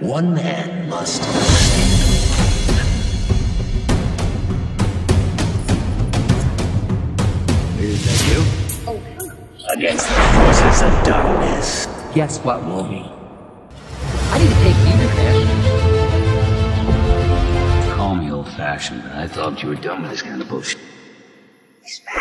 one man must. Is that you? Oh. Against the forces of darkness. Guess what, Wolverine? I need to take you to there. Call me old-fashioned, but I thought you were done with this kind of bullshit. He's back.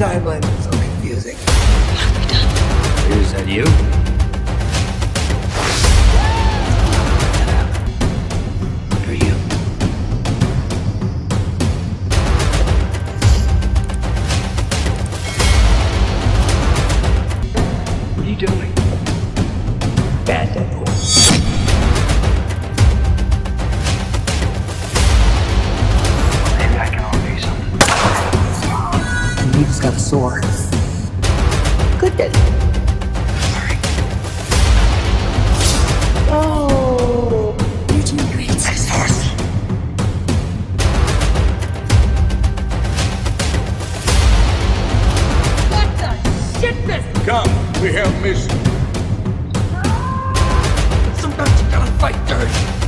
Timeline is so confusing. Is that you? Are you? What are you doing? Bad Deadpool. Maybe I can offer you something. He just got a sword. Good day. Sorry. Oh, you're doing great. That's awesome. What the shit, this? Come, we have mission. Sometimes you gotta fight dirty.